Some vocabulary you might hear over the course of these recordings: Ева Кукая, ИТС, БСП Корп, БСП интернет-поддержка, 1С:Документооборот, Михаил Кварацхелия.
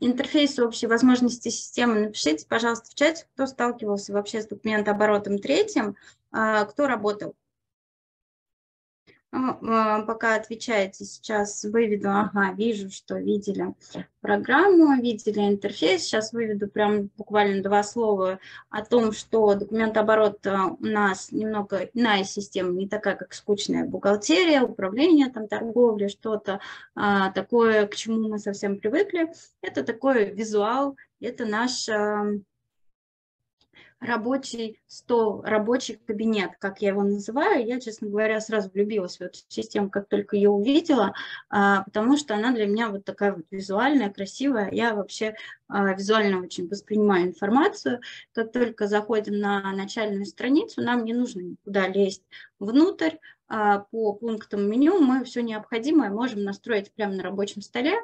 Интерфейс общей возможности системы напишите, пожалуйста, в чате, кто сталкивался вообще с документооборотом третьим, кто работал. Пока отвечаете, сейчас выведу, ага, вижу, что видели программу, видели интерфейс. Сейчас выведу прям буквально два слова о том, что документооборот у нас немного иная система, не такая, как скучная бухгалтерия, управление, там, торговля, что-то такое, к чему мы совсем привыкли. Это такой визуал, это наш... рабочий стол, рабочий кабинет, как я его называю. Я, честно говоря, сразу влюбилась в эту систему, как только ее увидела, потому что она для меня вот такая вот визуальная, красивая. Я вообще визуально очень воспринимаю информацию. Как только заходим на начальную страницу, нам не нужно никуда лезть внутрь. По пунктам меню мы все необходимое можем настроить прямо на рабочем столе.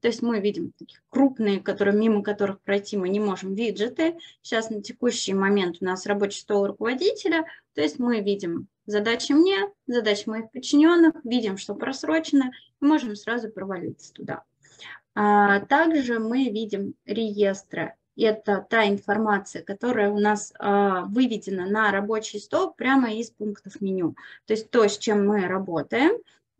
То есть мы видим такие крупные, которые, мимо которых пройти мы не можем, виджеты. Сейчас на текущий момент у нас рабочий стол руководителя. То есть мы видим задачи мне, задачи моих подчиненных, видим, что просрочено, и можем сразу провалиться туда. Также мы видим реестры. Это та информация, которая у нас выведена на рабочий стол прямо из пунктов меню. То есть то, с чем мы работаем,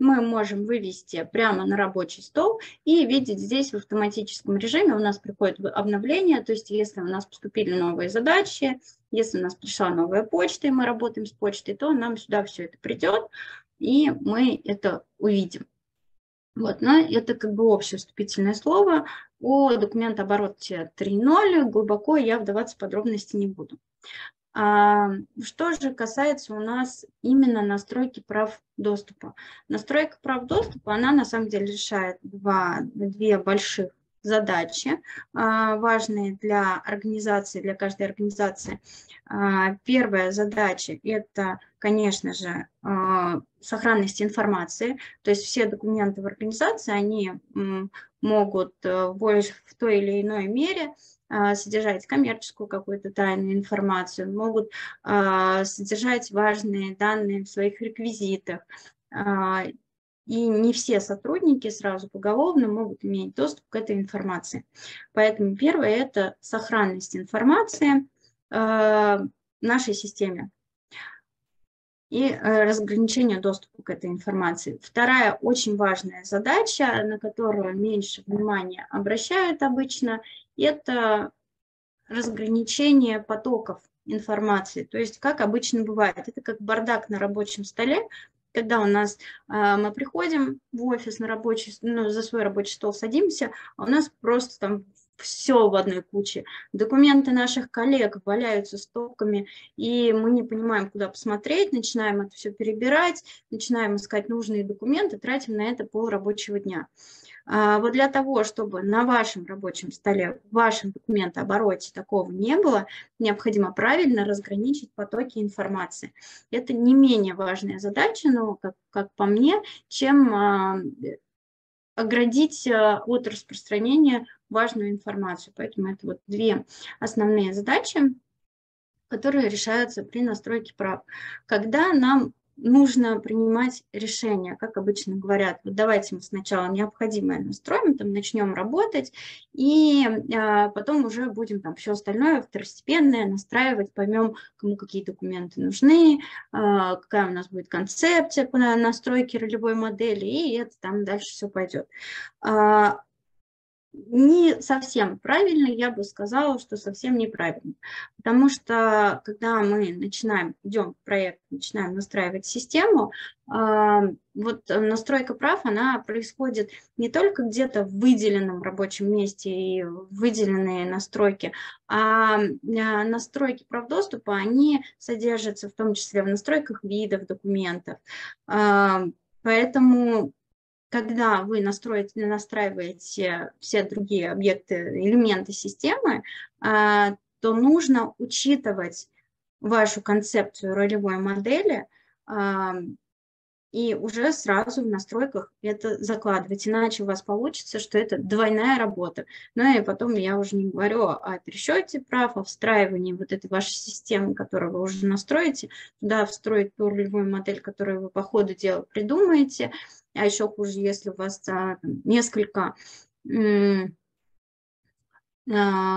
мы можем вывести прямо на рабочий стол и видеть здесь в автоматическом режиме. У нас приходит обновление, то есть если у нас поступили новые задачи, если у нас пришла новая почта, и мы работаем с почтой, то нам сюда все это придет, и мы это увидим. Вот, но это как бы общее вступительное слово о документообороте 3.0. Глубоко я вдаваться в подробности не буду. Что же касается у нас именно настройки прав доступа. Настройка прав доступа, она на самом деле решает две больших задачи, важные для организации, для каждой организации. Первая задача – это, конечно же, сохранность информации. То есть все документы в организации, они могут в той или иной мере содержать коммерческую какую-то тайную информацию, могут содержать важные данные в своих реквизитах. И не все сотрудники сразу поголовно могут иметь доступ к этой информации. Поэтому первое – это сохранность информации в нашей системе и разграничение доступа к этой информации. Вторая очень важная задача, на которую меньше внимания обращают обычно, это разграничение потоков информации. То есть, как обычно бывает, это как бардак на рабочем столе, когда у нас мы приходим в офис, на рабочий, за свой рабочий стол садимся, а у нас просто там все в одной куче. Документы наших коллег валяются стопками, и мы не понимаем, куда посмотреть, начинаем это все перебирать, начинаем искать нужные документы, тратим на это полрабочего дня. Вот для того, чтобы на вашем рабочем столе, в вашем документообороте такого не было, необходимо правильно разграничить потоки информации. Это не менее важная задача, но, как по мне, чем оградить от распространения важную информацию. Поэтому это вот две основные задачи, которые решаются при настройке прав. Когда нам нужно принимать решения, как обычно говорят, вот давайте мы сначала необходимое настроим, там начнем работать, и потом уже будем там все остальное второстепенное настраивать, поймем, кому какие документы нужны, какая у нас будет концепция по настройке ролевой модели, и это там дальше все пойдет. Не совсем правильно, я бы сказала, что совсем неправильно, потому что когда мы начинаем, идем в проект, начинаем настраивать систему, вот настройка прав, она происходит не только где-то в выделенном рабочем месте и выделенные настройки, а настройки прав доступа, они содержатся в том числе в настройках видов документов, поэтому... Когда вы настраиваете все другие объекты, элементы системы, то нужно учитывать вашу концепцию ролевой модели и уже сразу в настройках это закладывать. Иначе у вас получится, что это двойная работа. Ну и потом я уже не говорю о пересчете прав, о встраивании вот этой вашей системы, которую вы уже настроите, туда встроить ту ролевую модель, которую вы по ходу дела придумаете. А еще хуже, если у вас несколько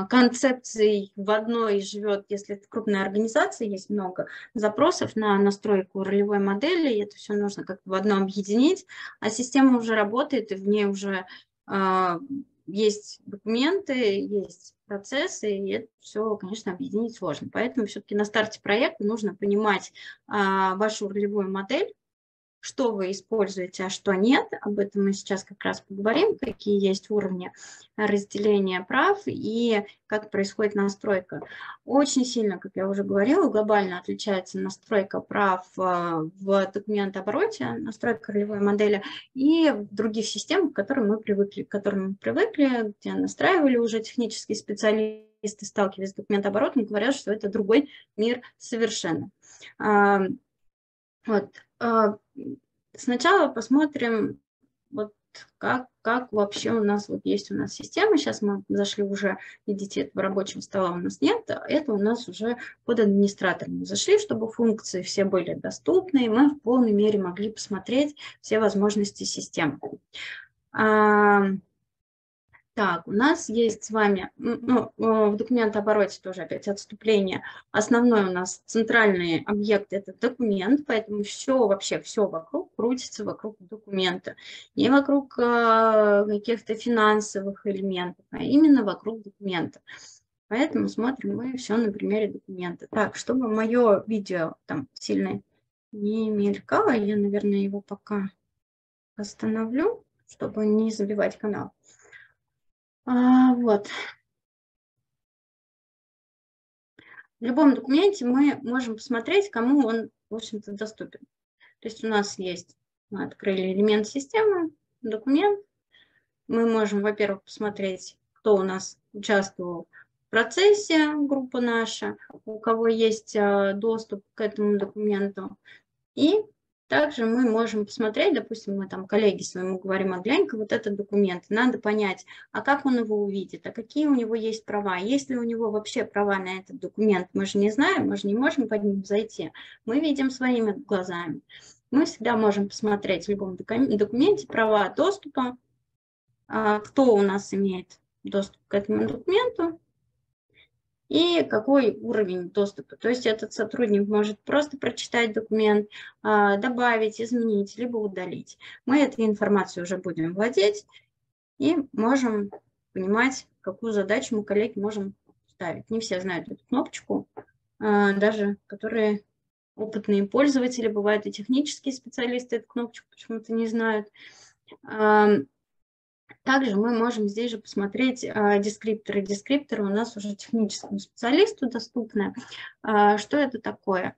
концепций в одной живет, если в крупной организации есть много запросов на настройку ролевой модели, и это все нужно как-то в одно объединить, а система уже работает, и в ней уже есть документы, есть процессы, и это все, конечно, объединить сложно. Поэтому все-таки на старте проекта нужно понимать вашу ролевую модель, что вы используете, а что нет. Об этом мы сейчас как раз поговорим, какие есть уровни разделения прав и как происходит настройка. Очень сильно, как я уже говорила, глобально отличается настройка прав в документообороте, настройка ролевой модели и в других системах, к которым мы привыкли, где настраивали уже технические специалисты, сталкивались с документооборотом, говорят, что это другой мир совершенно. Вот. Сначала посмотрим, вот как вообще у нас вот есть у нас система. Сейчас мы зашли уже, видите, этого рабочего стола у нас нет. Это у нас уже под администратором зашли, чтобы функции все были доступны, и мы в полной мере могли посмотреть все возможности системы. Так, у нас есть с вами, в документообороте тоже опять отступление. Основной у нас центральный объект – это документ, поэтому все вообще, все вокруг крутится вокруг документа. Не вокруг каких-то финансовых элементов, а именно вокруг документа. Поэтому смотрим мы все на примере документа. Так, чтобы мое видео там сильно не мелькало, я, наверное, его пока остановлю, чтобы не забивать канал. Вот. В любом документе мы можем посмотреть, кому он, в общем-то, доступен. То есть у нас есть, мы открыли элемент системы, документ. Мы можем, во-первых, посмотреть, кто у нас участвовал в процессе, группа наша, у кого есть доступ к этому документу. И также мы можем посмотреть, допустим, мы там коллеге своему говорим, а глянь-ка вот этот документ, надо понять, а как он его увидит, а какие у него есть права, есть ли у него вообще права на этот документ, мы же не знаем, мы же не можем под ним зайти, мы видим своими глазами. Мы всегда можем посмотреть в любом документе права доступа, кто у нас имеет доступ к этому документу, и какой уровень доступа. То есть этот сотрудник может просто прочитать документ, добавить, изменить, либо удалить. Мы этой информацией уже будем владеть и можем понимать, какую задачу мы коллеге можем ставить. Не все знают эту кнопочку, даже которые опытные пользователи, бывают и технические специалисты эту кнопочку почему-то не знают. Также мы можем здесь же посмотреть дескрипторы. Дескрипторы у нас уже техническому специалисту доступны. Что это такое?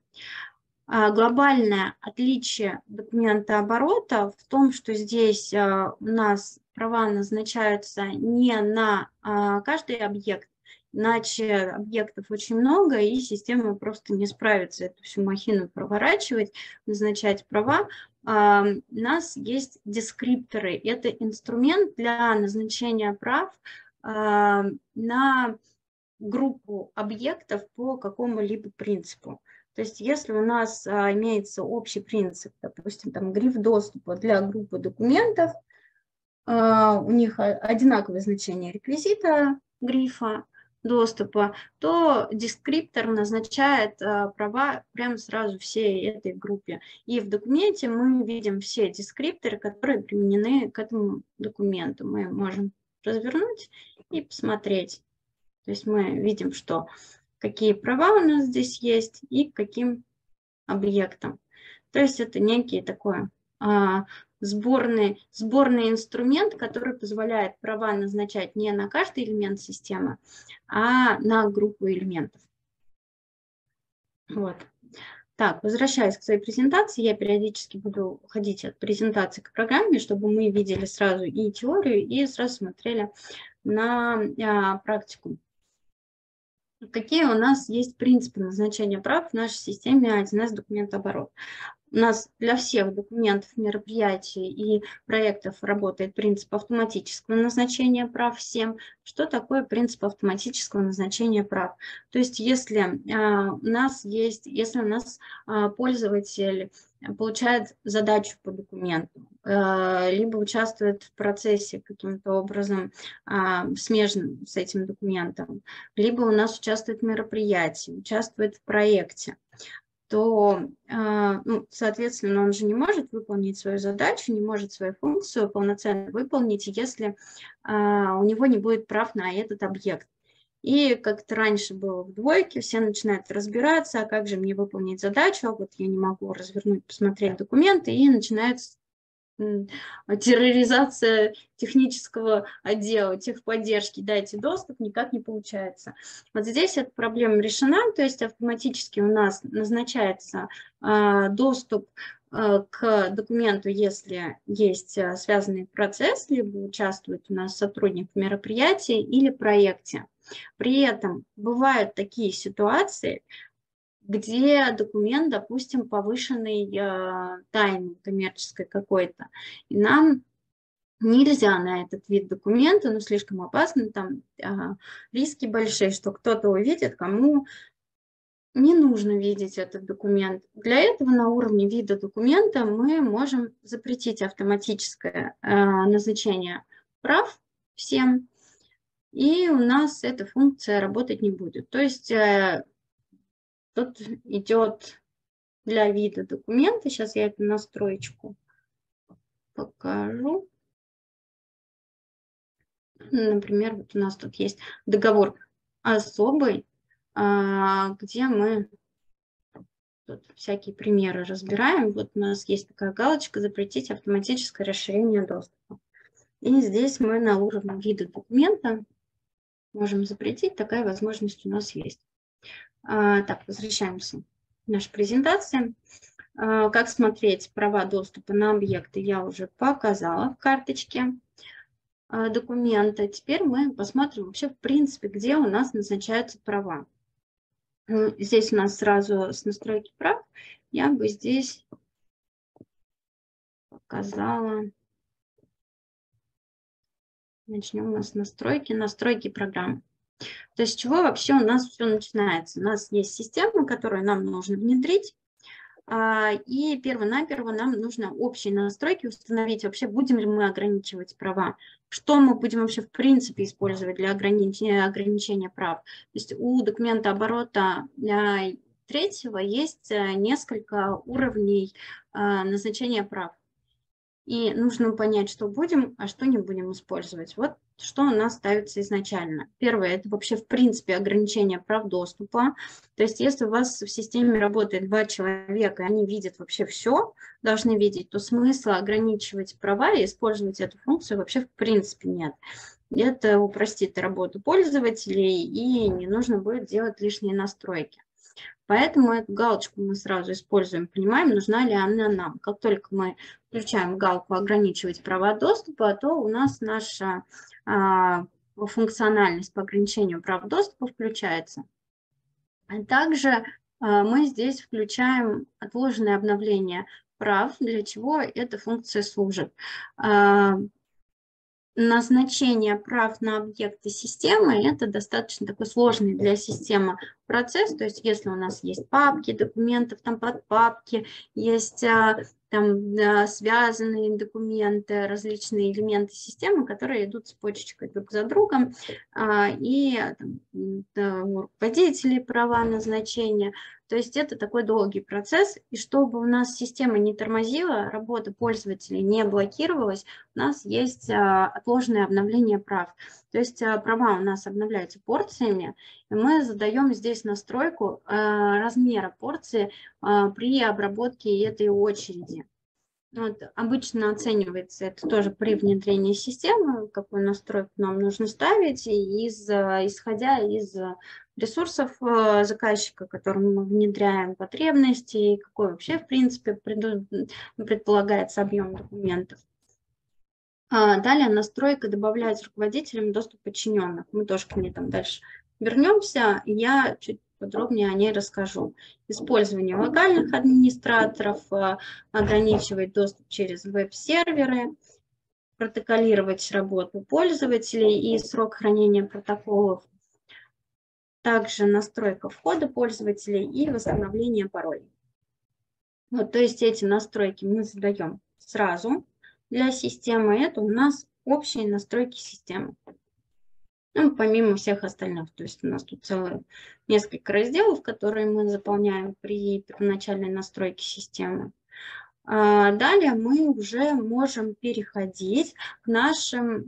Глобальное отличие документооборота в том, что здесь у нас права назначаются не на каждый объект, иначе объектов очень много, и система просто не справится эту всю махину проворачивать, назначать права. У нас есть дескрипторы. Это инструмент для назначения прав на группу объектов по какому-либо принципу. То есть если у нас имеется общий принцип, допустим, там гриф доступа для группы документов, у них одинаковое значение реквизита грифа доступа, то дескриптор назначает права прямо сразу всей этой группе. И в документе мы видим все дескрипторы, которые применены к этому документу. Мы можем развернуть и посмотреть. То есть мы видим, что какие права у нас здесь есть и к каким объектам. То есть это некий такой сборный инструмент, который позволяет права назначать не на каждый элемент системы, а на группу элементов. Вот. Так, возвращаясь к своей презентации, я периодически буду уходить от презентации к программе, чтобы мы видели сразу и теорию, и сразу смотрели на практику. Какие у нас есть принципы назначения прав в нашей системе 1С документооборот? У нас для всех документов, мероприятий и проектов работает принцип автоматического назначения прав всем. Что такое принцип автоматического назначения прав? То есть, если у нас пользователь получает задачу по документу, либо участвует в процессе каким-то образом смежным с этим документом, либо у нас участвует в мероприятии, участвует в проекте, то, ну, соответственно, он же не может выполнить свою задачу, не может свою функцию полноценно выполнить, если у него не будет прав на этот объект. И как-то раньше было в двойке, все начинают разбираться, а как же мне выполнить задачу, а вот я не могу развернуть, посмотреть документы, и начинается терроризация технического отдела, техподдержки, дайте доступ, никак не получается. Вот здесь эта проблема решена, то есть автоматически у нас назначается доступ к документу, если есть связанный процесс, либо участвует у нас сотрудник в мероприятии или проекте. При этом бывают такие ситуации, где документ, допустим, повышенной тайны коммерческой какой-то, и нам нельзя на этот вид документа, ну, слишком опасно, там риски большие, что кто-то увидит, кому не нужно видеть этот документ. Для этого на уровне вида документа мы можем запретить автоматическое назначение прав всем, и у нас эта функция работать не будет. То есть тут идет для вида документа, сейчас я эту настроечку покажу. Например, вот у нас тут есть договор особый, где мы тут всякие примеры разбираем. Вот у нас есть такая галочка «Запретить автоматическое расширение доступа». И здесь мы на уровне вида документа можем запретить, такая возможность у нас есть. Так, возвращаемся к нашей презентации. Как смотреть права доступа на объекты, я уже показала в карточке документа. Теперь мы посмотрим вообще, в принципе, где у нас назначаются права. Здесь у нас сразу с настройки прав я бы здесь показала. Начнем у нас с настройки программы. То есть с чего вообще у нас все начинается? У нас есть система, которую нам нужно внедрить, и перво-наперво нам нужно общие настройки установить, вообще будем ли мы ограничивать права, что мы будем вообще в принципе использовать для ограничения прав. То есть у документа оборота третьего есть несколько уровней назначения прав. И нужно понять, что будем, а что не будем использовать. Вот что у нас ставится изначально. Первое – это вообще в принципе ограничение прав доступа. То есть если у вас в системе работает 2 человека, и они видят вообще все, должны видеть, то смысла ограничивать права и использовать эту функцию вообще в принципе нет. Это упростит работу пользователей, и не нужно будет делать лишние настройки. Поэтому эту галочку мы сразу используем, понимаем, нужна ли она нам. Как только мы включаем галку «Ограничивать права доступа», то у нас наша функциональность по ограничению прав доступа включается. Также мы здесь включаем отложенное обновление прав, для чего эта функция служит. Назначение прав на объекты системы – это достаточно такой сложный для системы процесс. То есть если у нас есть папки документов, там подпапки, есть там связанные документы, различные элементы системы, которые идут цепочечкой друг за другом, и там, руководители, права назначения. То есть это такой долгий процесс, и чтобы у нас система не тормозила, работа пользователей не блокировалась, у нас есть отложенное обновление прав. То есть права у нас обновляются порциями, и мы задаем здесь настройку размера порции при обработке этой очереди. Вот, обычно оценивается это тоже при внедрении системы, какую настройку нам нужно ставить, исходя из ресурсов заказчика, которым мы внедряем потребности, и какой вообще, в принципе, предполагается объем документов. Далее настройка «Добавлять руководителям доступ подчиненных». Мы тоже к ней там дальше вернемся, я чуть подробнее о ней расскажу. Использование локальных администраторов, ограничивать доступ через веб-серверы, протоколировать работу пользователей и срок хранения протоколов, также настройка входа пользователей и восстановление паролей. Вот, то есть эти настройки мы задаем сразу для системы. Это у нас общие настройки системы. Ну, помимо всех остальных. То есть у нас тут целые несколько разделов, которые мы заполняем при первоначальной настройке системы. Далее мы уже можем переходить к нашим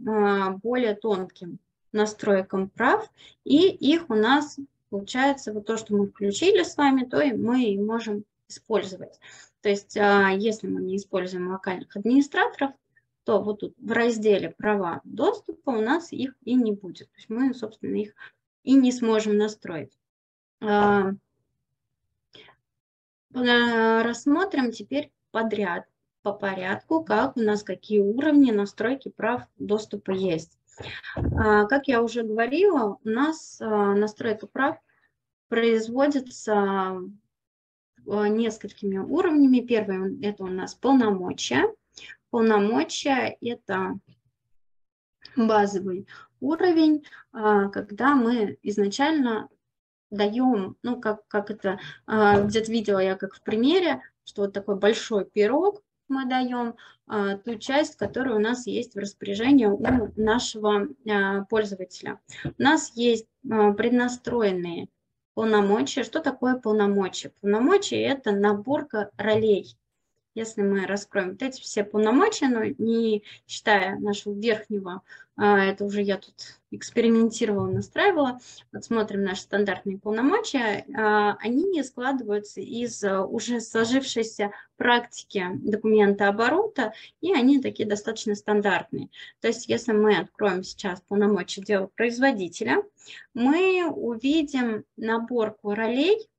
более тонким настройкам прав, и их у нас получается вот то, что мы включили с вами, то и мы и можем использовать. То есть если мы не используем локальных администраторов, то вот тут в разделе «Права доступа» у нас их и не будет. То есть мы, собственно, их и не сможем настроить. Рассмотрим теперь подряд, по порядку, как у нас какие уровни настройки прав доступа есть. Как я уже говорила, у нас настройка прав производится несколькими уровнями. Первый – это у нас полномочия. Полномочия – это базовый уровень, когда мы изначально даем, ну, как это где-то видела я, как в примере, что вот такой большой пирог мы даем, ту часть, которая у нас есть в распоряжении у нашего пользователя. У нас есть преднастроенные полномочия. Что такое полномочия? Полномочия – это наборка ролей. Если мы раскроем вот эти все полномочия, но не считая нашего верхнего, это уже я тут экспериментировала, настраивала. Вот смотрим наши стандартные полномочия. Они складываются из уже сложившейся практики документооборота, и они такие достаточно стандартные. То есть если мы откроем сейчас полномочия дела производителя, мы увидим наборку ролей.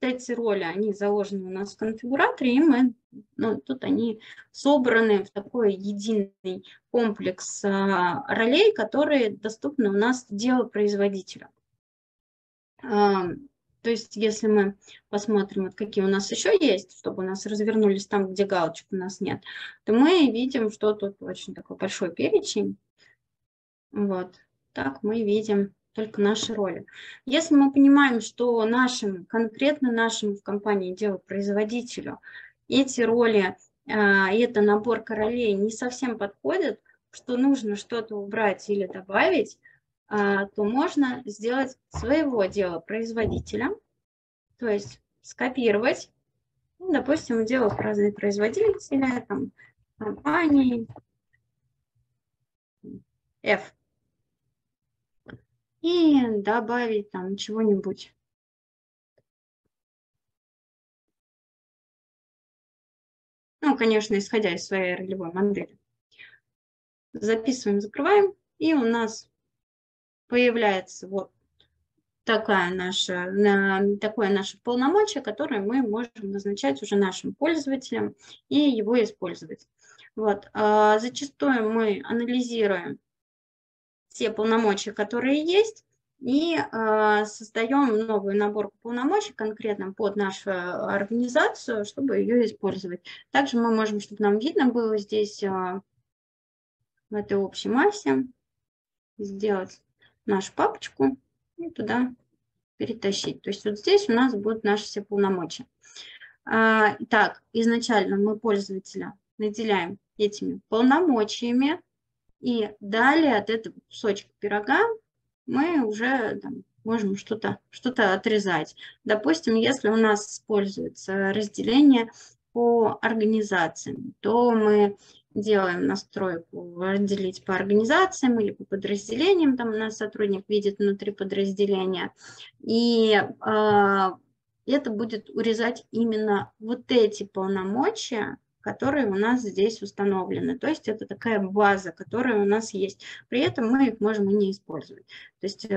Эти роли, они заложены у нас в конфигураторе, и мы, ну, тут они собраны в такой единый комплекс ролей, которые доступны у нас делу производителя. То есть, если мы посмотрим, вот какие у нас еще есть, чтобы у нас развернулись там, где галочек у нас нет, то мы видим, что тут очень такой большой перечень. Вот так мы видим только наши роли. Если мы понимаем, что нашим, конкретно нашему в компании делопроизводителю эти роли, эта наборка ролей не совсем подходит, что нужно что-то убрать или добавить, то можно сделать своего делопроизводителя, то есть скопировать, ну, допустим, делопроизводителя там, компании F. И добавить там чего-нибудь. Ну, конечно, исходя из своей ролевой модели. Записываем, закрываем. И у нас появляется вот такое наше полномочие, которое мы можем назначать уже нашим пользователям и его использовать. Вот. Зачастую мы анализируем все полномочия, которые есть, и создаем новую наборку полномочий конкретно под нашу организацию, чтобы ее использовать. Также мы можем, чтобы нам видно было здесь, в этой общей массе, сделать нашу папочку и туда перетащить. То есть вот здесь у нас будут наши все полномочия. Итак, изначально мы пользователя наделяем этими полномочиями, и далее от этого кусочка пирога мы уже там, можем что-то отрезать. Допустим, если у нас используется разделение по организациям, то мы делаем настройку «Разделить по организациям» или по подразделениям. Там у нас сотрудник видит внутри подразделения. И это будет урезать именно вот эти полномочия, которые у нас здесь установлены. То есть это такая база, которая у нас есть. При этом мы их можем и не использовать. То есть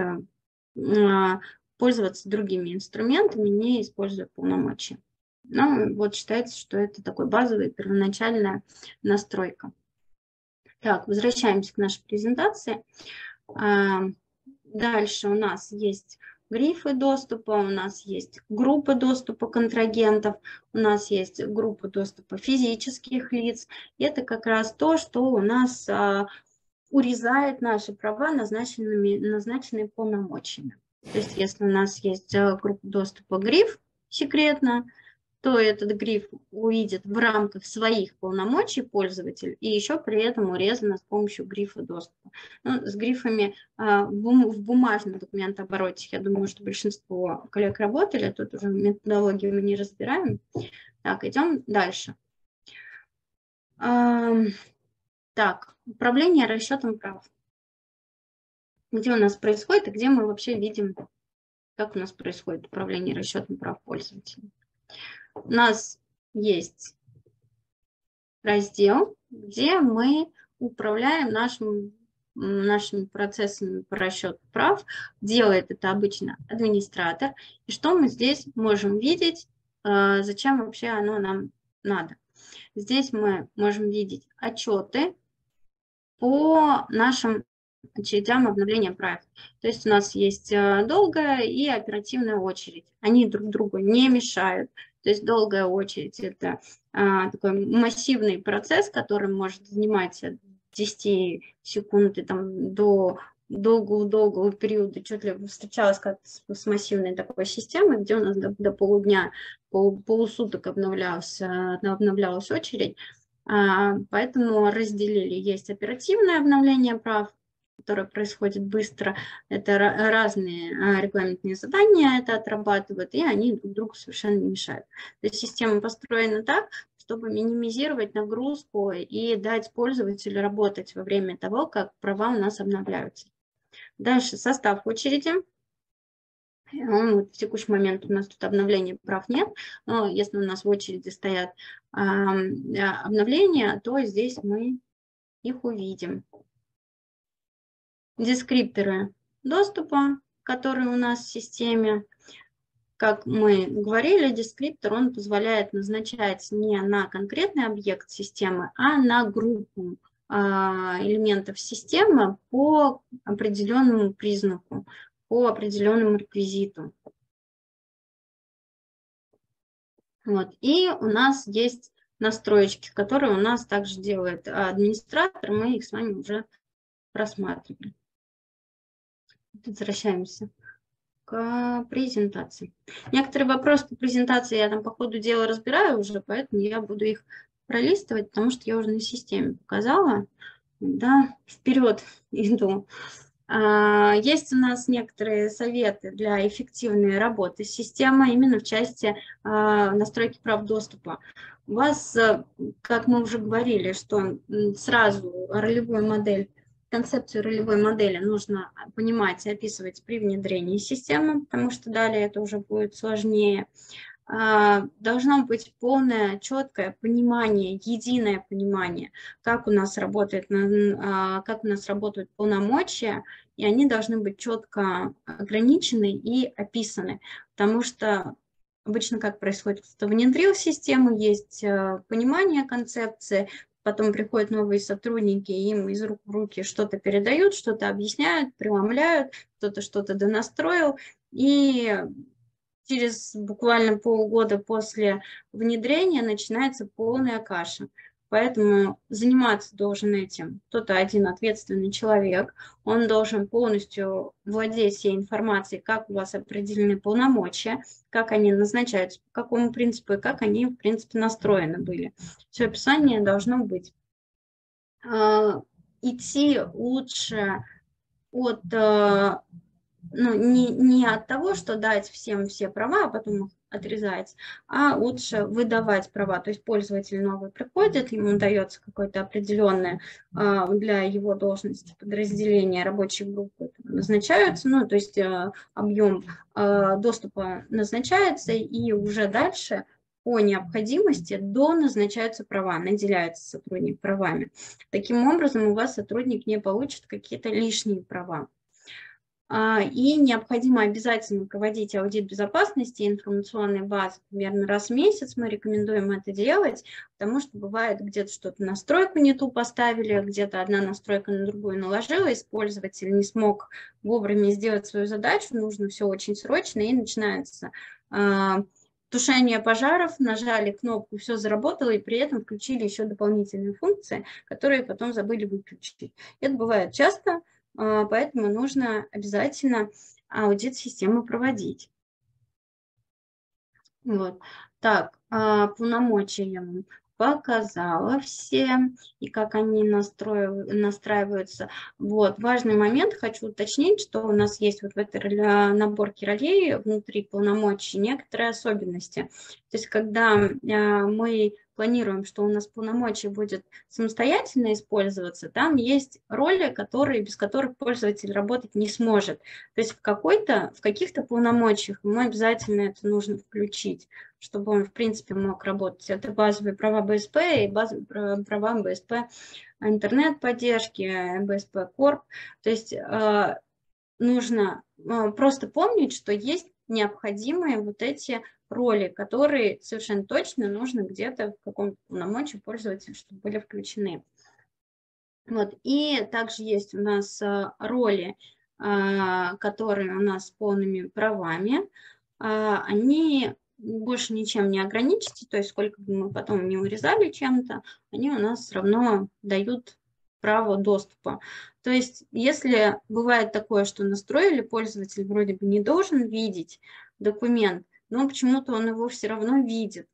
пользоваться другими инструментами, не используя полномочия. Но вот считается, что это такой базовая первоначальная настройка. Так, возвращаемся к нашей презентации. Дальше у нас есть грифы доступа, у нас есть группа доступа контрагентов, у нас есть группа доступа физических лиц. Это как раз то, что у нас урезает наши права назначенными полномочиями. То есть если у нас есть группа доступа гриф секретно, что этот гриф увидит в рамках своих полномочий пользователь, и еще при этом урезано с помощью грифа доступа. Ну, с грифами в бумажном документообороте, я думаю, что большинство коллег работали, тут уже методологию мы не разбираем. Так, идем дальше. Так, управление расчетом прав. Где у нас происходит и где мы вообще видим, как у нас происходит управление расчетом прав пользователей. У нас есть раздел, где мы управляем нашими процессами по расчету прав. Делает это обычно администратор. И что мы здесь можем видеть, зачем вообще оно нам надо. Здесь мы можем видеть отчеты по нашим очередям обновления правил. То есть у нас есть долгая и оперативная очередь. Они друг другу не мешают. То есть долгая очередь – это такой массивный процесс, который может занимать от 10 секунд и там, до долгого-долгого периода. Чуть ли встречалась как с массивной такой системой, где у нас до полудня, полусуток обновлялась очередь. Поэтому разделили. Есть оперативное обновление прав, которое происходит быстро, это разные регламентные задания это отрабатывают, и они друг другу совершенно не мешают. То есть система построена так, чтобы минимизировать нагрузку и дать пользователю работать во время того, как права у нас обновляются. Дальше состав очереди. В текущий момент у нас тут обновления прав нет, но если у нас в очереди стоят обновления, то здесь мы их увидим. Дескрипторы доступа, которые у нас в системе. Как мы говорили, дескриптор, он позволяет назначать не на конкретный объект системы, а на группу элементов системы по определенному признаку, по определенному реквизиту. Вот. И у нас есть настроечки, которые у нас также делает администратор, мы их с вами уже рассматривали. Возвращаемся к презентации. Некоторые вопросы по презентации я там по ходу дела разбираю уже, поэтому я буду их пролистывать, потому что я уже на системе показала. Да, вперед иду. Есть у нас некоторые советы для эффективной работы системы именно в части настройки прав доступа. У вас, как мы уже говорили, что сразу ролевую модель, концепцию ролевой модели нужно понимать и описывать при внедрении системы, потому что далее это уже будет сложнее. Должно быть полное, четкое понимание, единое понимание, как у нас работает, как у нас работают полномочия, и они должны быть четко ограничены и описаны, потому что обычно как происходит, кто внедрил систему, есть понимание концепции, потом приходят новые сотрудники, им из рук в руки что-то передают, что-то объясняют, преломляют, кто-то что-то донастроил. И через буквально полгода после внедрения начинается полная каша. Поэтому заниматься должен этим кто-то один ответственный человек. Он должен полностью владеть всей информацией, как у вас определены полномочия, как они назначаются, по какому принципу и как они, в принципе, настроены были. Все описание должно быть. Идти лучше от... Ну, не от того, что дать всем все права, а потом их отрезать, а лучше выдавать права. То есть пользователь новый приходит, ему дается какое-то определенное для его должности подразделение рабочей группы назначаются, ну, то есть объем доступа назначается, и уже дальше по необходимости доназначаются права, наделяется сотрудник правами. Таким образом, у вас сотрудник не получит какие-то лишние права. И необходимо обязательно проводить аудит безопасности информационной базы примерно раз в месяц. Мы рекомендуем это делать, потому что бывает где-то что-то настройку не ту поставили, где-то одна настройка на другую наложилась, пользователь не смог вовремя сделать свою задачу, нужно все очень срочно, и начинается тушение пожаров, нажали кнопку, все заработало, и при этом включили еще дополнительные функции, которые потом забыли выключить. Это бывает часто. Поэтому нужно обязательно аудит системы проводить. Вот. Так, полномочиям показала все и как они настраиваются. Вот. Важный момент, хочу уточнить, что у нас есть вот в этой наборке ролей внутри полномочий некоторые особенности. То есть когда мы планируем, что у нас полномочия будет самостоятельно использоваться, там есть роли, без которых пользователь работать не сможет. То есть в каких-то полномочиях ему обязательно это нужно включить, чтобы он, в принципе, мог работать. Это базовые права БСП и базовые права БСП интернет-поддержки, БСП Корп. То есть нужно просто помнить, что есть необходимые вот эти роли, которые совершенно точно нужно где-то в каком-то полномочии пользователя, чтобы были включены. Вот. И также есть у нас роли, которые у нас с полными правами. Они больше ничем не ограничены, то есть сколько бы мы потом не урезали чем-то, они у нас все равно дают право доступа. То есть если бывает такое, что настроили, пользователь вроде бы не должен видеть документ, но почему-то он его все равно видит.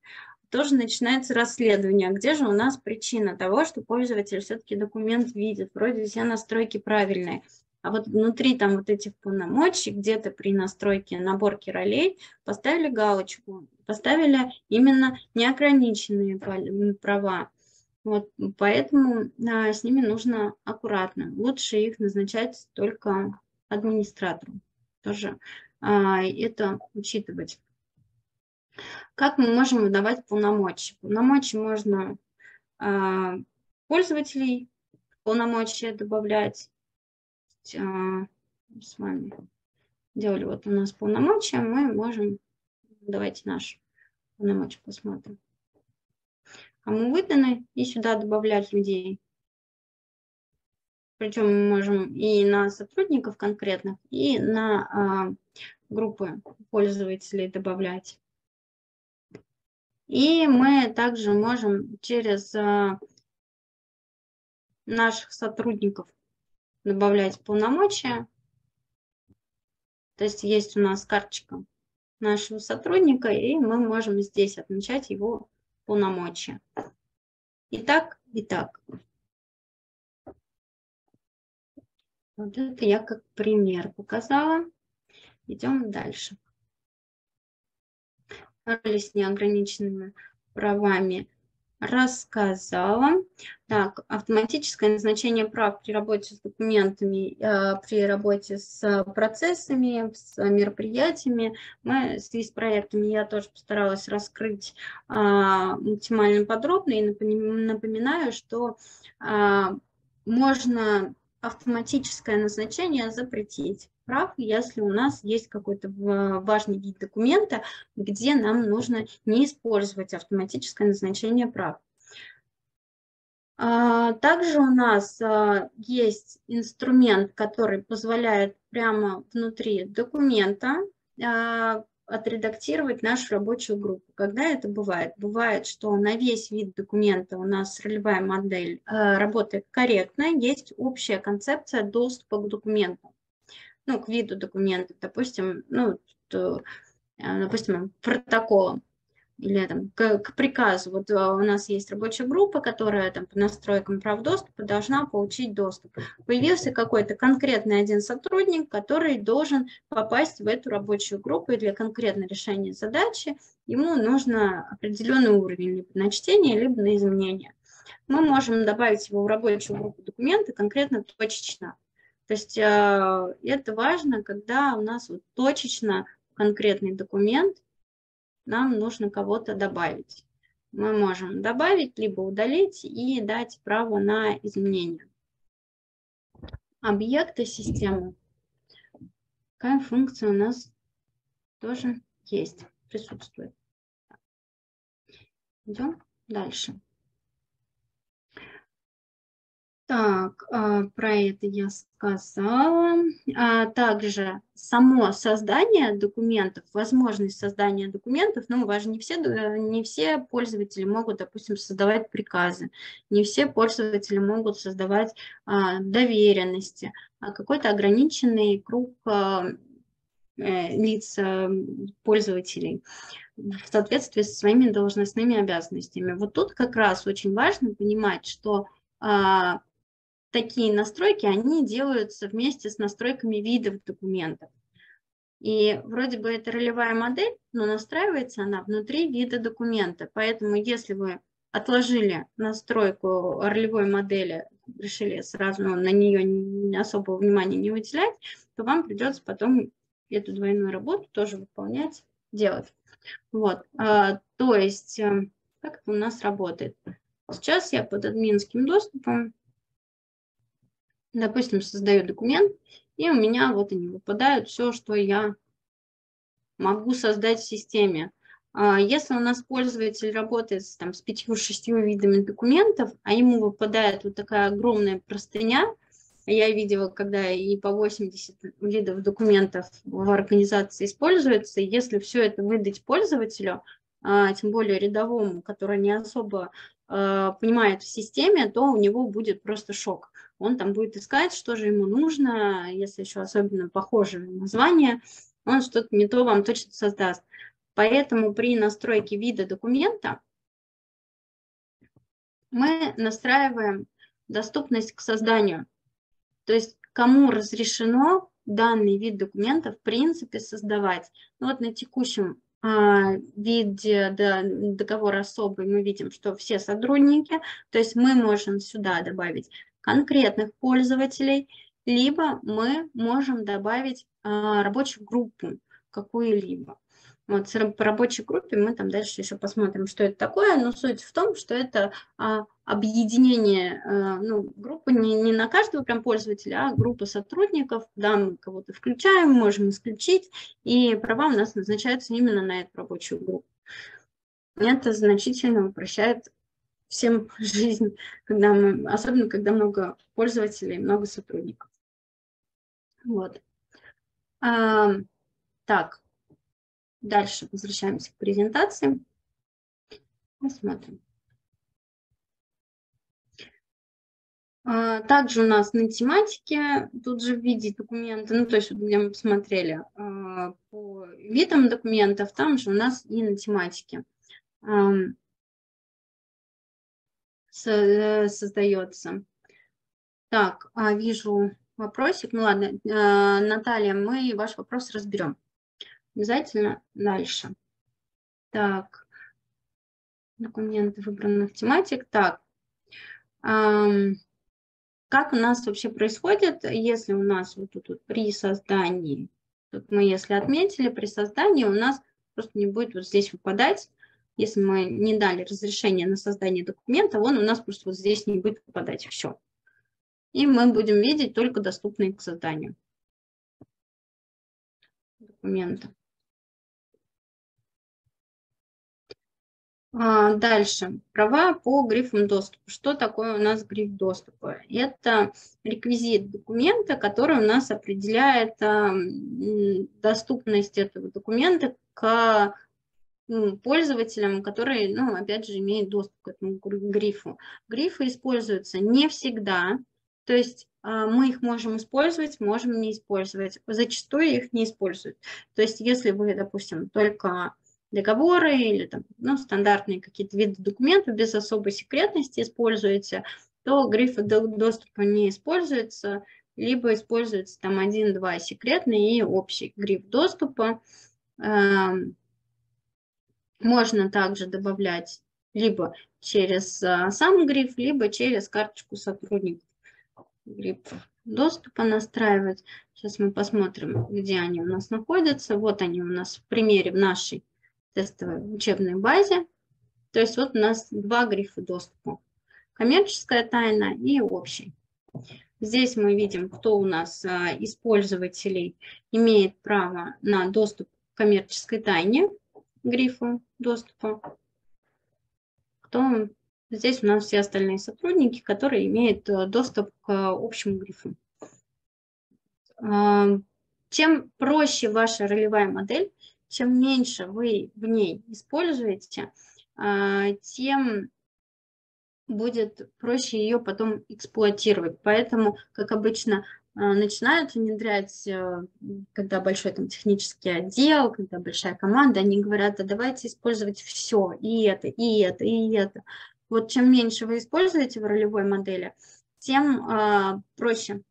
Тоже начинается расследование, где же у нас причина того, что пользователь все-таки документ видит, вроде все настройки правильные. А вот внутри там вот этих полномочий, где-то при настройке наборки ролей поставили галочку, поставили именно неограниченные права. Вот, поэтому с ними нужно аккуратно. Лучше их назначать только администратору. Тоже это учитывать. Как мы можем выдавать полномочия? Полномочия можно пользователей полномочия добавлять. С вами делали вот у нас полномочия, мы можем, давайте наши полномочия посмотрим. Кому выданы, и сюда добавлять людей. Причем мы можем и на сотрудников конкретных, и на группы пользователей добавлять. И мы также можем через наших сотрудников добавлять полномочия. То есть у нас карточка нашего сотрудника, и мы можем здесь отмечать его полномочия. И так. Вот это я как пример показала. Идем дальше. Роли с неограниченными правами рассказала. Так, автоматическое назначение прав при работе с документами, при работе с процессами, с мероприятиями. Мы в связи с проектами я тоже постаралась раскрыть максимально подробно. И напоминаю, что можно автоматическое назначение запретить прав, если у нас есть какой-то важный вид документа, где нам нужно не использовать автоматическое назначение прав. Также у нас есть инструмент, который позволяет прямо внутри документа отредактировать нашу рабочую группу. Когда это бывает? Бывает, что на весь вид документа у нас ролевая модель работает корректно, есть общая концепция доступа к документу. Ну, к виду документа, допустим, ну, допустим, протоколом или там, к приказу. Вот у нас есть рабочая группа, которая там, по настройкам прав доступа должна получить доступ. Появился какой-то конкретный один сотрудник, который должен попасть в эту рабочую группу, и для конкретного решения задачи ему нужно определенный уровень либо на чтение, либо на изменение. Мы можем добавить его в рабочую группу документа конкретно точечно. То есть это важно, когда у нас вот точечно конкретный документ, нам нужно кого-то добавить. Мы можем добавить, либо удалить и дать право на изменение. Объекты системы. Какая функция у нас тоже есть, присутствует. Идем дальше. Так, про это я сказала. Также само создание документов, возможность создания документов, ну, важно, не все пользователи могут, допустим, создавать приказы, не все пользователи могут создавать доверенности, а какой-то ограниченный круг лиц, пользователей. в соответствии со своими должностными обязанностями. Вот тут как раз очень важно понимать, что такие настройки, они делаются вместе с настройками видов документов. И вроде бы это ролевая модель, но настраивается она внутри вида документа. Поэтому если вы отложили настройку ролевой модели, решили сразу на нее особого внимания не уделять, то вам придется потом эту двойную работу тоже выполнять, делать. Вот, то есть как это у нас работает. Сейчас я под админским доступом, допустим, создаю документ, и у меня вот они выпадают, все, что я могу создать в системе. Если у нас пользователь работает там, с 5-6 видами документов, а ему выпадает вот такая огромная простыня, я видела, когда и по 80 видов документов в организации используется, если все это выдать пользователю, тем более рядовому, который не особо понимает в системе, то у него будет просто шок. Он там будет искать, что же ему нужно, если еще особенно похожее название, он что-то не то вам точно создаст. Поэтому при настройке вида документа мы настраиваем доступность к созданию. То есть кому разрешено данный вид документа в принципе создавать. Ну, вот на текущем виде договора особый мы видим, что все сотрудники. То есть мы можем сюда добавить конкретных пользователей, либо мы можем добавить рабочую группу какую-либо. Вот, по рабочей группе мы там дальше еще посмотрим, что это такое, но суть в том, что это объединение, ну, группы не на каждого прям пользователя, а группа сотрудников, да, мы кого-то включаем, можем исключить, и права у нас назначаются именно на эту рабочую группу. Это значительно упрощает всем жизнь, когда мы, особенно когда много пользователей, много сотрудников. Вот. Так. Дальше возвращаемся к презентации. Посмотрим. Также у нас на тематике, тут же в виде документа, ну то есть где мы посмотрели по видам документов, там же у нас и на тематике создается. Так, вижу вопросик. Ну ладно, Наталья, мы ваш вопрос разберем. Обязательно дальше. Так, документы выбранных тематик. Так, как у нас вообще происходит, если у нас вот тут при создании, тут мы если отметили, при создании у нас просто не будет вот здесь выпадать, если мы не дали разрешение на создание документа, он у нас просто вот здесь не будет выпадать, все. И мы будем видеть только доступные к созданию документа. Дальше. Права по грифам доступа. Что такое у нас гриф доступа? Это реквизит документа, который у нас определяет доступность этого документа к пользователям, которые, ну, опять же, имеют доступ к этому грифу. Грифы используются не всегда, то есть мы их можем использовать, можем не использовать. Зачастую их не используют. То есть если вы, допустим, только договоры или там, ну, стандартные какие-то виды документов без особой секретности используете, то грифы доступа не используются, либо используется там 1-2 секретный и общий гриф доступа. Можно также добавлять либо через сам гриф, либо через карточку сотрудников. Гриф доступа настраивать. Сейчас мы посмотрим, где они у нас находятся. Вот они у нас в примере в нашей тестовой учебной базе. То есть вот у нас два грифа доступа. Коммерческая тайна и общий. Здесь мы видим, кто у нас из пользователей имеет право на доступ к коммерческой тайне, грифу доступа. Кто... Здесь у нас все остальные сотрудники, которые имеют доступ к общему грифу. Чем проще ваша ролевая модель, чем меньше вы в ней используете, тем будет проще ее потом эксплуатировать. Поэтому, как обычно, начинают внедрять, когда большой там технический отдел, когда большая команда, они говорят, да, давайте использовать все, и это, и это, и это. Вот чем меньше вы используете в ролевой модели, тем проще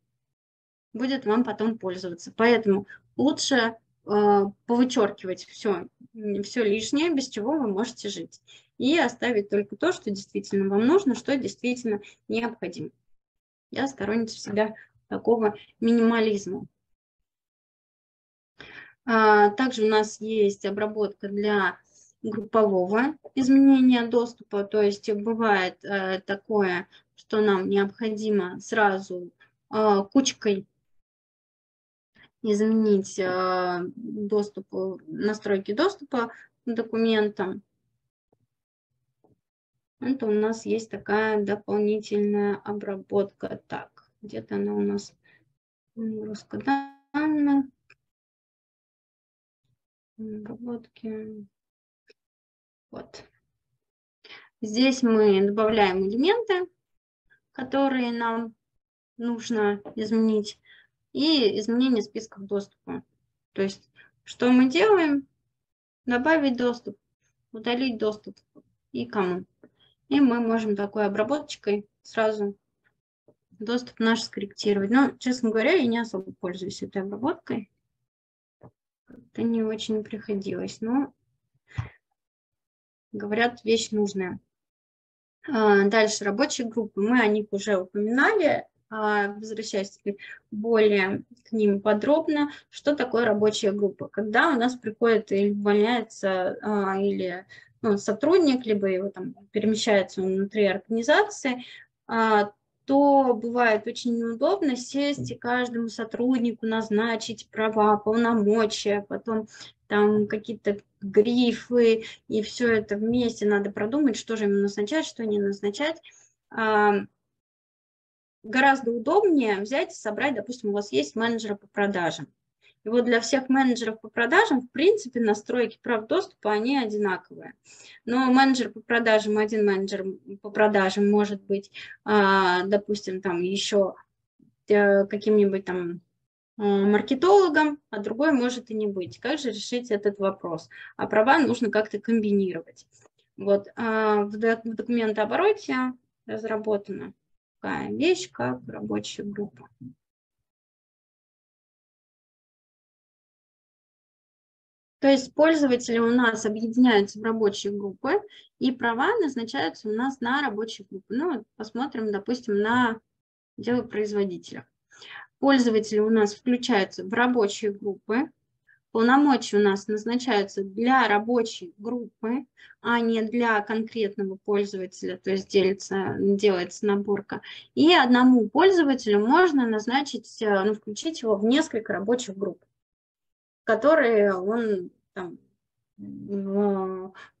будет вам потом пользоваться. Поэтому лучше повычеркивать все лишнее, без чего вы можете жить, и оставить только то, что действительно вам нужно, что действительно необходимо. Я сторонница всегда такого минимализма. Также у нас есть обработка для группового изменения доступа, то есть бывает такое, что нам необходимо сразу кучкой изменить доступ, настройки доступа к документам. Это у нас есть такая дополнительная обработка. Так, где-то она у нас нагрузка данных, обработки. Вот. Здесь мы добавляем элементы, которые нам нужно изменить, и изменение списков доступа. То есть, что мы делаем? Добавить доступ, удалить доступ и кому. И мы можем такой обработочкой сразу доступ наш скорректировать. Но, честно говоря, я не особо пользуюсь этой обработкой. Как-то не очень приходилось, но, говорят, вещь нужная. Дальше рабочие группы. Мы о них уже упоминали. Возвращаясь более к ним подробно, что такое рабочая группа. Когда у нас приходит или увольняется или сотрудник, либо его там перемещается внутри организации, то бывает очень неудобно сесть и каждому сотруднику назначить права, полномочия, потом там какие-то грифы, и все это вместе надо продумать, что же ему назначать, что не назначать. Гораздо удобнее взять и собрать, допустим, у вас есть менеджеры по продажам. И вот для всех менеджеров по продажам, в принципе, настройки прав доступа, они одинаковые. Но менеджер по продажам, один менеджер по продажам может быть, допустим, там еще каким-нибудь там маркетологом, а другой может и не быть. Как же решить этот вопрос? А права нужно как-то комбинировать. Вот в документообороте разработано такая вещь, как рабочая группа. То есть пользователи у нас объединяются в рабочие группы, и права назначаются у нас на рабочие группы. Ну, вот посмотрим, допустим, на дело производителя. Пользователи у нас включаются в рабочие группы, полномочия у нас назначаются для рабочей группы, а не для конкретного пользователя, то есть делается наборка. И одному пользователю можно назначить, включить его в несколько рабочих групп, которые в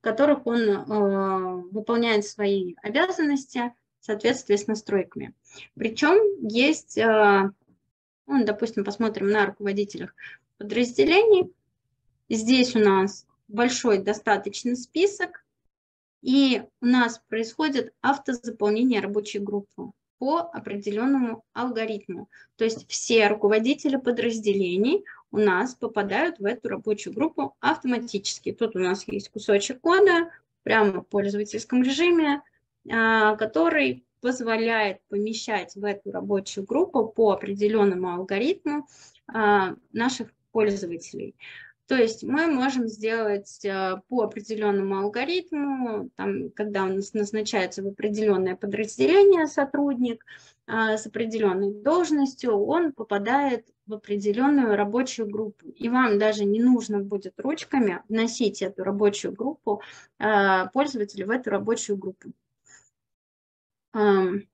которых он выполняет свои обязанности в соответствии с настройками. Причем есть, допустим, посмотрим на руководителях подразделений. Здесь у нас большой достаточный список, и у нас происходит автозаполнение рабочей группы по определенному алгоритму. То есть все руководители подразделений у нас попадают в эту рабочую группу автоматически. Тут у нас есть кусочек кода прямо в пользовательском режиме, который позволяет помещать в эту рабочую группу по определенному алгоритму наших пользователей. То есть мы можем сделать по определенному алгоритму, там, когда у нас назначается в определенное подразделение сотрудник с определенной должностью, он попадает в определенную рабочую группу. И вам даже не нужно будет ручками вносить эту рабочую группу, пользователя в эту рабочую группу. Вот,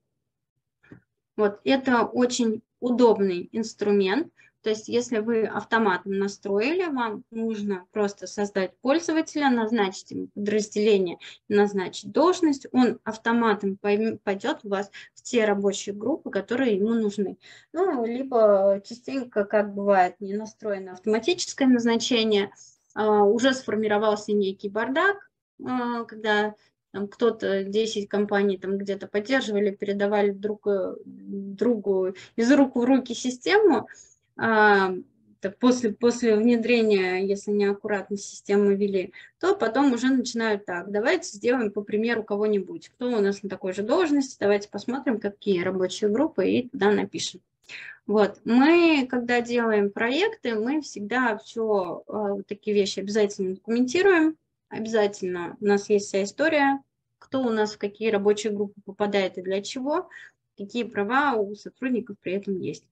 это очень удобный инструмент. То есть, если вы автоматом настроили, вам нужно просто создать пользователя, назначить ему подразделение, назначить должность. Он автоматом пойдет у вас в те рабочие группы, которые ему нужны. Ну, либо частенько, как бывает, не настроено автоматическое назначение, уже сформировался некий бардак, когда кто-то 10 компаний там где-то поддерживали, передавали друг другу из рук в руки систему. После внедрения, если неаккуратно систему вели, то потом уже начинают так: давайте сделаем по примеру кого-нибудь, кто у нас на такой же должности, давайте посмотрим, какие рабочие группы, и туда напишем. Вот. Мы, когда делаем проекты, мы всегда все вот такие вещи обязательно документируем, обязательно у нас есть вся история, кто у нас в какие рабочие группы попадает и для чего, какие права у сотрудников при этом есть.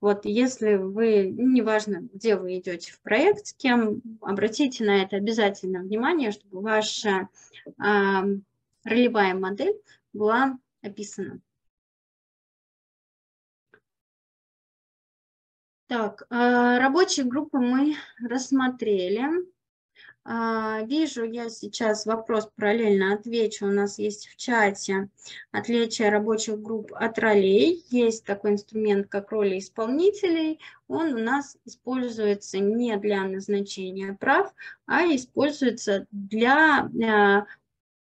Вот, если вы, неважно, где вы идете в проект, с кем, обратите на это обязательно внимание, чтобы ваша ролевая модель была описана. Так, рабочие группы мы рассмотрели. Вижу я сейчас вопрос, параллельно отвечу. У нас есть в чате отличие рабочих групп от ролей. Есть такой инструмент, как роли исполнителей. Он у нас используется не для назначения прав, а используется для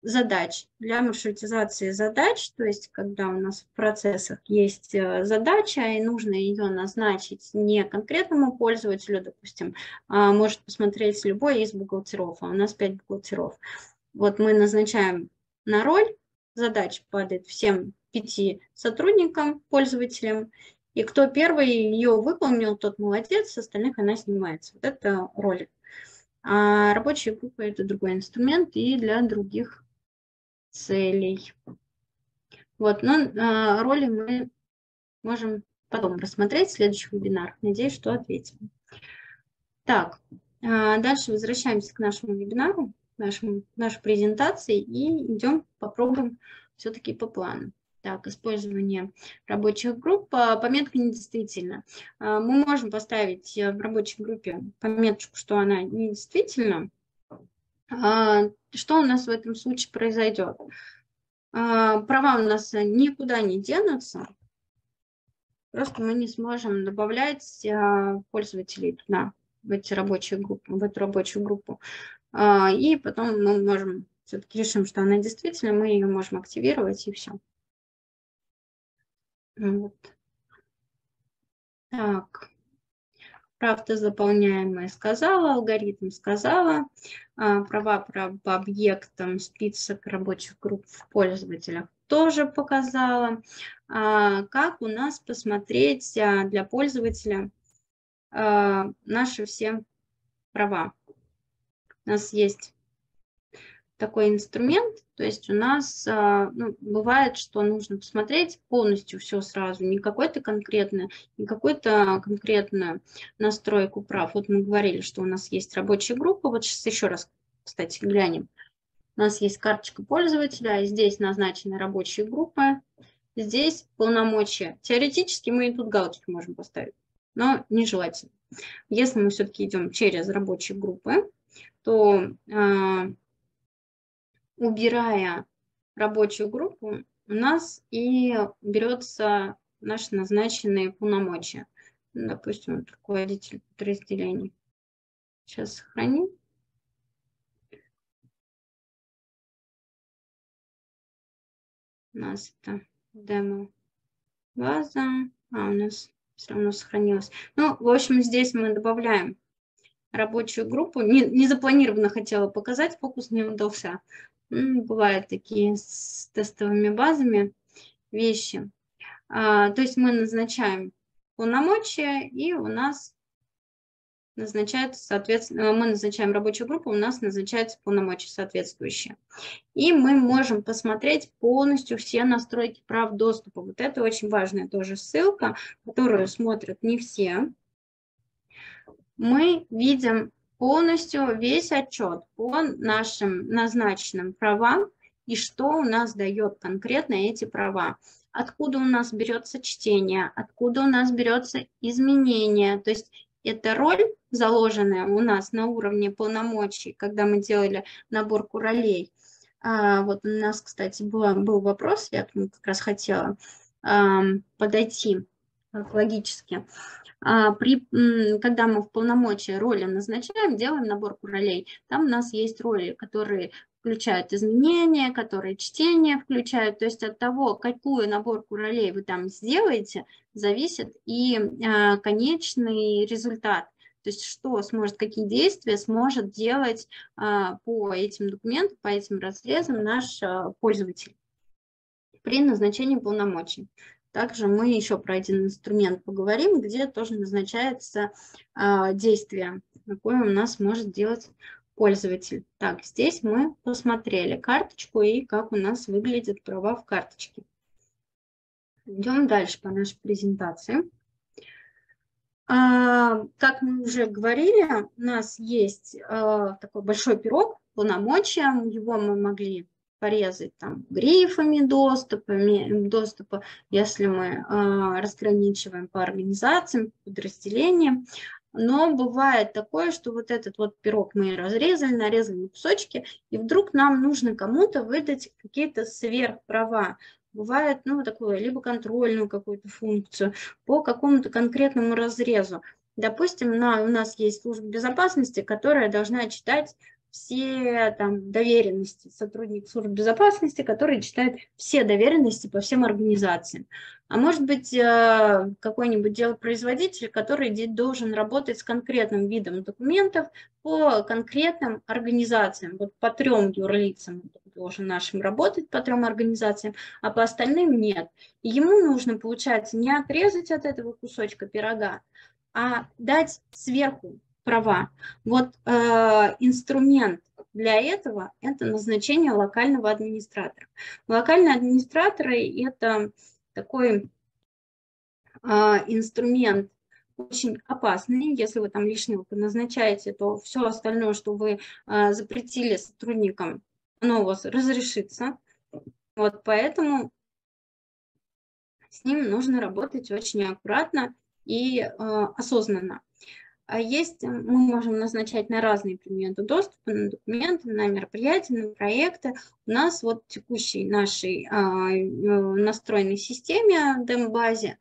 задач, для маршрутизации задач. То есть, когда у нас в процессах есть задача, и нужно ее назначить не конкретному пользователю, допустим, может посмотреть любой из бухгалтеров, а у нас 5 бухгалтеров. Вот мы назначаем на роль, задача падает всем 5 сотрудникам, пользователям, и кто первый ее выполнил, тот молодец, с остальных она снимается. Вот это роль. А рабочие группы – это другой инструмент и для других целей. Вот, но роли мы можем потом рассмотреть в следующих вебинарах. Надеюсь, что ответим. Так, дальше возвращаемся к нашему вебинару, нашей презентации, и идем попробуем все-таки по плану. Так, использование рабочих групп. Пометка недействительна. Мы можем поставить в рабочей группе пометочку, что она недействительна. Что у нас в этом случае произойдет? Права у нас никуда не денутся, просто мы не сможем добавлять пользователей туда, в эти рабочие группы, в эту рабочую группу. И потом мы можем, все-таки решим, что она действительно, мы ее можем активировать, и все. Вот. Так. Правда заполняемая сказала, алгоритм сказала, права по объектам, список рабочих групп в пользователях тоже показала. Как у нас посмотреть для пользователя наши все права? У нас есть такой инструмент, то есть у нас бывает, что нужно посмотреть полностью все сразу, не какой-то конкретный, не какую-то конкретную настройку прав. Вот мы говорили, что у нас есть рабочая группа, вот сейчас еще раз, кстати, глянем. У нас есть карточка пользователя, здесь назначены рабочие группы, здесь полномочия. Теоретически мы и тут галочки можем поставить, но нежелательно. Если мы все-таки идем через рабочие группы, то... убирая рабочую группу, у нас и берется наши назначенные полномочия. Допустим, руководитель подразделений. Сейчас сохраним. У нас это демо-база. А, у нас все равно сохранилось. Ну, в общем, здесь мы добавляем рабочую группу. Незапланированно хотела показать, фокус не удался. Бывают такие с тестовыми базами вещи. То есть мы назначаем полномочия, и у нас назначается, соответственно, мы назначаем рабочую группу, у нас назначаются полномочия соответствующие. И мы можем посмотреть полностью все настройки прав доступа. Вот это очень важная тоже ссылка, которую смотрят не все. Мы видим полностью весь отчет по нашим назначенным правам и что у нас дает конкретно эти права. Откуда у нас берется чтение, откуда у нас берется изменение. То есть эта роль, заложенная у нас на уровне полномочий, когда мы делали наборку ролей. Вот у нас, кстати, был вопрос, я как раз хотела подойти логически. Когда мы в полномочия роли назначаем, делаем наборку ролей, там у нас есть роли, которые включают изменения, которые чтение включают. То есть от того, какую наборку ролей вы там сделаете, зависит и конечный результат. То есть что сможет, какие действия сможет делать по этим документам, по этим разрезам наш пользователь при назначении полномочий. Также мы еще про один инструмент поговорим, где тоже назначается действие, какое у нас может делать пользователь. Так, здесь мы посмотрели карточку и как у нас выглядят права в карточке. Идем дальше по нашей презентации. Как мы уже говорили, у нас есть такой большой пирог полномочия, его мы могли порезать там грифами доступа, если мы разграничиваем по организациям, подразделениям. Но бывает такое, что вот этот вот пирог мы разрезали, нарезали на кусочки, и вдруг нам нужно кому-то выдать какие-то сверхправа. Бывает, ну, такое, либо контрольную какую-то функцию по какому-то конкретному разрезу. Допустим, у нас есть служба безопасности, которая должна читать все там доверенности, сотрудник службы безопасности, который читает все доверенности по всем организациям. А может быть, какой-нибудь делопроизводитель, который должен работать с конкретным видом документов по конкретным организациям. Вот по 3 юрлицам должен нашим работать, по 3 организациям, а по остальным нет. И ему нужно, получается, не отрезать от этого кусочка пирога, а дать сверху права. Вот инструмент для этого – это назначение локального администратора. Локальные администраторы – это такой инструмент очень опасный. Если вы там лишнего назначаете, то все остальное, что вы запретили сотрудникам, оно у вас разрешится. Вот поэтому с ним нужно работать очень аккуратно и осознанно. Мы можем назначать на разные предметы доступа, на документы, на мероприятия, на проекты. У нас вот в текущей нашей настроенной системе, дембазе,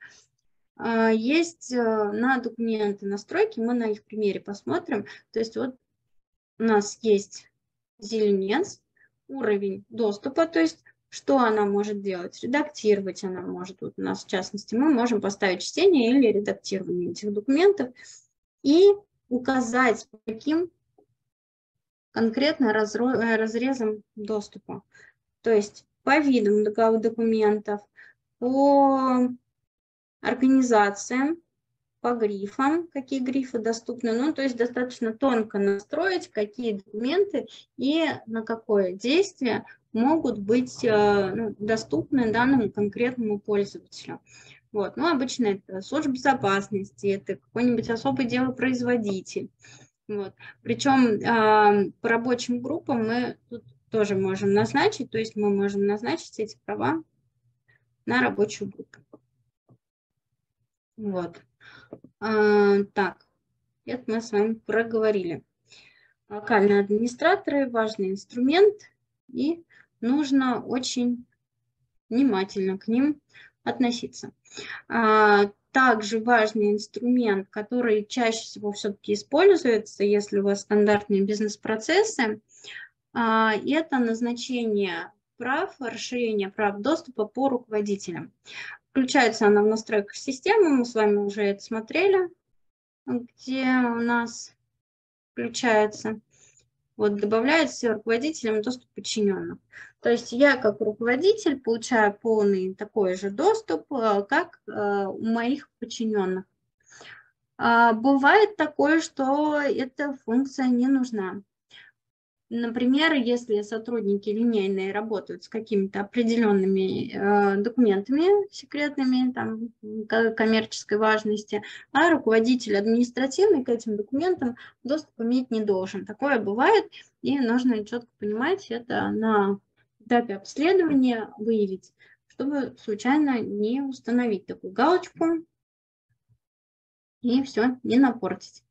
есть на документы настройки, мы на их примере посмотрим. То есть вот у нас есть зеленец, уровень доступа, то есть что она может делать? Редактировать она может. Вот у нас в частности мы можем поставить чтение или редактирование этих документов и указать, каким конкретно разрезом доступа. То есть по видам документов, по организациям, по грифам, какие грифы доступны. Ну, то есть достаточно тонко настроить, какие документы и на какое действие могут быть доступны данному конкретному пользователю. Вот. Ну, обычно это служба безопасности, это какой-нибудь особый делопроизводитель. Вот. Причем по рабочим группам мы тут тоже можем назначить, то есть мы можем назначить эти права на рабочую группу. Вот. Так, это мы с вами проговорили. Локальные администраторы – важный инструмент, и нужно очень внимательно к ним относиться. Также важный инструмент, который чаще всего все-таки используется, если у вас стандартные бизнес-процессы, это назначение прав, расширение прав доступа по руководителям. Включается она в настройках системы, мы с вами уже это смотрели, где у нас включается. Вот добавляется руководителям доступ подчиненных. То есть я как руководитель получаю полный такой же доступ, как у моих подчиненных. Бывает такое, что эта функция не нужна. Например, если сотрудники линейные работают с какими-то определенными документами секретными, там, коммерческой важности, а руководитель административный к этим документам доступ иметь не должен. Такое бывает, и нужно четко понимать это на этапе обследования, выявить, чтобы случайно не установить такую галочку и все, не напортить.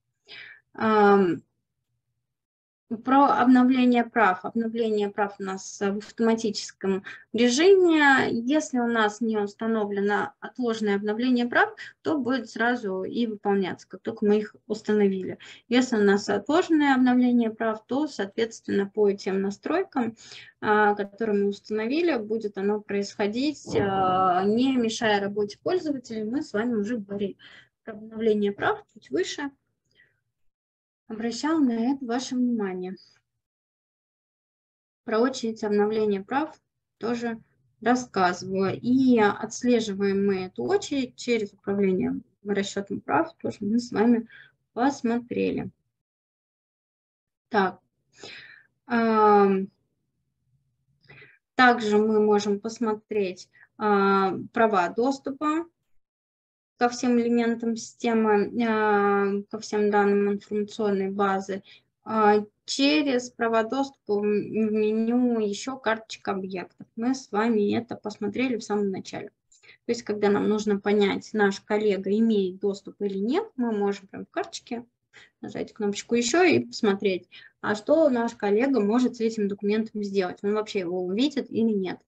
Про обновление прав у нас в автоматическом режиме. Если у нас не установлено отложенное обновление прав, то будет сразу и выполняться, как только мы их установили. Если у нас отложенное обновление прав, то, соответственно, по тем настройкам, которые мы установили, будет оно происходить, не мешая работе пользователей. Мы с вами уже говорили про обновление прав чуть выше. Обращала на это ваше внимание. Про очередь обновления прав тоже рассказываю. И отслеживаем мы эту очередь через управление расчетом прав, тоже мы с вами посмотрели. Так. Также мы можем посмотреть права доступа ко всем элементам системы, ко всем данным информационной базы. Через права доступа в меню еще карточка объектов. Мы с вами это посмотрели в самом начале. То есть, когда нам нужно понять, наш коллега имеет доступ или нет, мы можем прям в карточке нажать кнопочку «Еще» и посмотреть, а что наш коллега может с этим документом сделать. Он вообще его увидит или нет.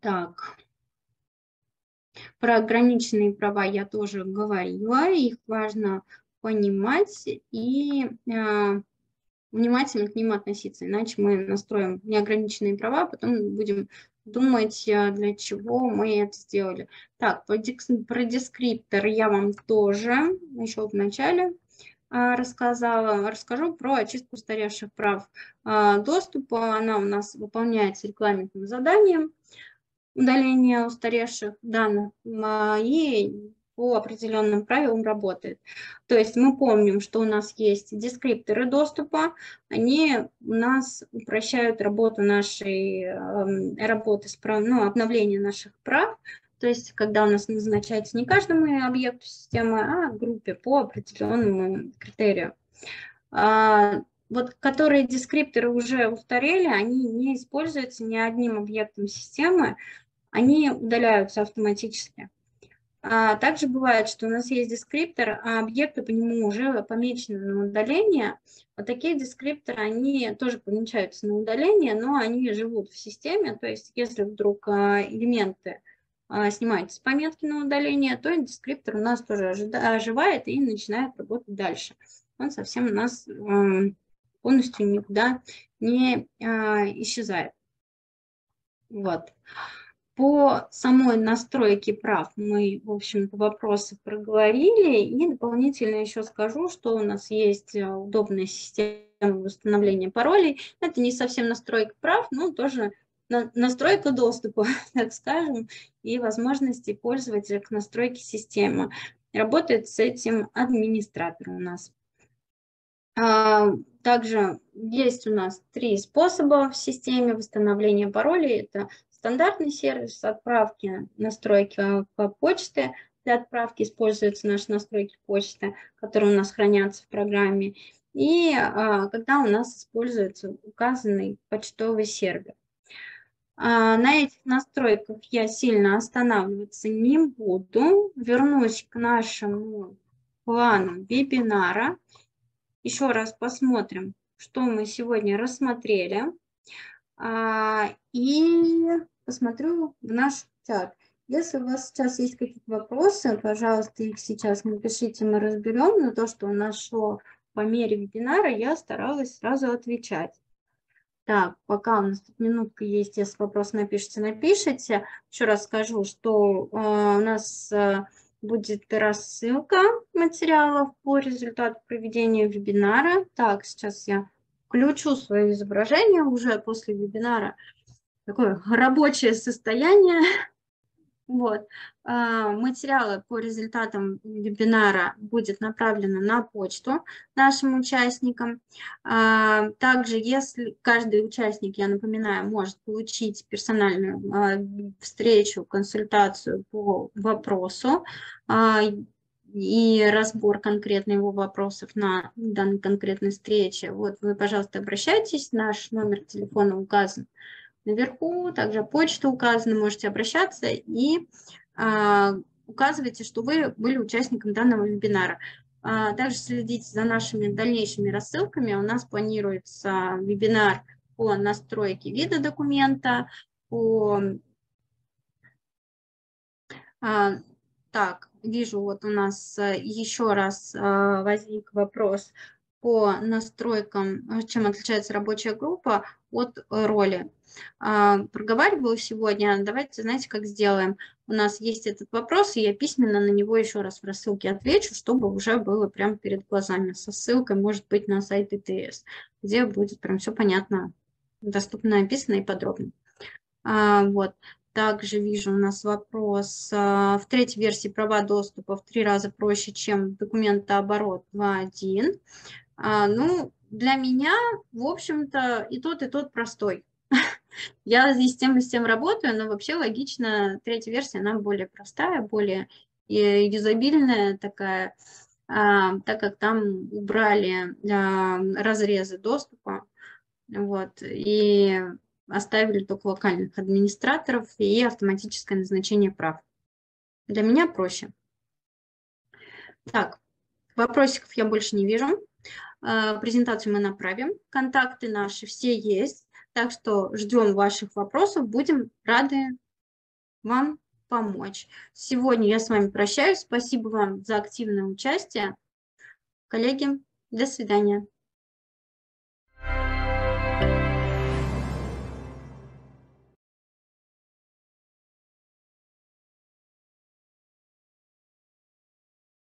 Так. Про ограниченные права я тоже говорила, их важно понимать и внимательно к ним относиться, иначе мы настроим неограниченные права, потом будем думать, для чего мы это сделали. Так, про дескриптор я вам тоже еще в начале рассказала. Расскажу про очистку устаревших прав доступа. Она у нас выполняется регламентным заданием. Удаление устаревших данных и по определенным правилам работает. То есть мы помним, что у нас есть дескрипторы доступа, они у нас упрощают работу нашей обновление наших прав. То есть когда у нас назначается не каждому объекту системы, а группе по определенному критерию. Вот которые дескрипторы уже устарели, они не используются ни одним объектом системы, они удаляются автоматически. Также бывает, что у нас есть дескриптор, а объекты по нему уже помечены на удаление. Вот такие дескрипторы, они тоже помечаются на удаление, но они живут в системе. То есть если вдруг элементы снимаются с пометки на удаление, то дескриптор у нас тоже оживает и начинает работать дальше. Он совсем у нас полностью никуда не исчезает. Вот. По самой настройке прав мы, в общем-то, вопросы проговорили. И дополнительно еще скажу, что у нас есть удобная система восстановления паролей. Это не совсем настройка прав, но тоже настройка доступа, так скажем, и возможности пользователя к настройке системы. Работает с этим администратор у нас. Также есть у нас 3 способа в системе восстановления паролей. Это стандартный сервис отправки, настройки по почте. Для отправки используются наши настройки почты, которые у нас хранятся в программе. И когда у нас используется указанный почтовый сервер. На этих настройках я сильно останавливаться не буду. Вернусь к нашему плану вебинара. Еще раз посмотрим, что мы сегодня рассмотрели, и посмотрю в наш чат. Если у вас сейчас есть какие-то вопросы, пожалуйста, их сейчас напишите, мы разберем. Но то, что у нас шло по мере вебинара, я старалась сразу отвечать. Так, пока у нас тут минутка есть, если вопрос напишите. Еще раз скажу, что у нас... будет рассылка материалов по результату проведения вебинара. Так, сейчас я включу свое изображение уже после вебинара. Такое рабочее состояние. Вот. Материалы по результатам вебинара будут направлены на почту нашим участникам. Также, если каждый участник, я напоминаю, может получить персональную встречу, консультацию по вопросу и разбор конкретно его вопросов на данной конкретной встрече, вот вы, пожалуйста, обращайтесь, наш номер телефона указан наверху, также почта указана, можете обращаться и указывайте, что вы были участником данного вебинара. Также следите за нашими дальнейшими рассылками. У нас планируется вебинар по настройке вида документа, по... Так, вижу, вот у нас еще раз возник вопрос по настройкам, чем отличается рабочая группа от роли. Проговаривала сегодня, давайте, знаете, как сделаем. У нас есть этот вопрос, и я письменно на него еще раз в рассылке отвечу, чтобы уже было прям перед глазами, со ссылкой, может быть, на сайт ИТС, где будет прям все понятно, доступно, описано и подробно. Вот. Также вижу у нас вопрос. В третьей версии права доступа в 3 раза проще, чем документооборот 2.1. Ну, для меня, в общем-то, и тот простой. Я здесь с тем работаю, но вообще логично, третья версия, она более простая, более юзабильная такая, так как там убрали разрезы доступа. Вот, и... оставили только локальных администраторов и автоматическое назначение прав. Для меня проще. Так, вопросиков я больше не вижу. Презентацию мы направим. Контакты наши все есть. Так что ждем ваших вопросов. Будем рады вам помочь. Сегодня я с вами прощаюсь. Спасибо вам за активное участие. Коллеги, до свидания.